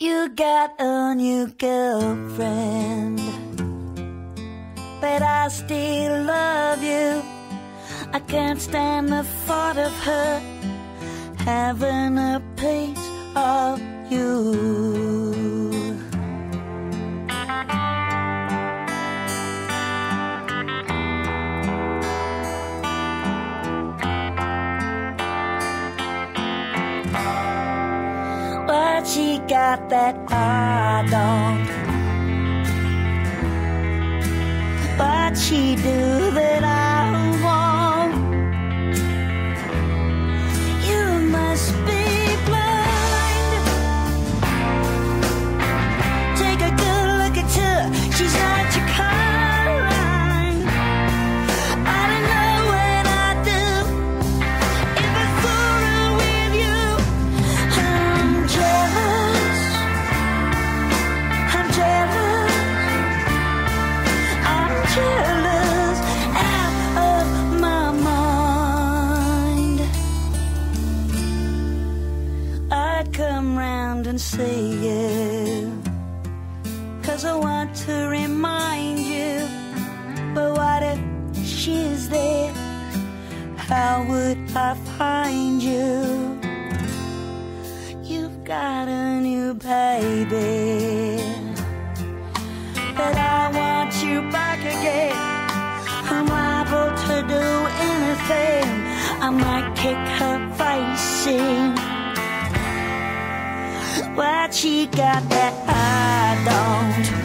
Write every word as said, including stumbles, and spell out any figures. You got a new girlfriend, but I still love you. I can't stand the thought of her having a piece of you. But she got that I don't, but she do that I won't. You must be blind. Take a good look at her, she's not your kind. I don't know what I do if I fool around with you. I'm just jealous out of my mind. I'd come round and see you, 'cause I want to remind you. But what if she's there? How would I find you? You've got a new baby, but I want you back again. I'm liable to do anything. I might kick her face in. But she got that I don't.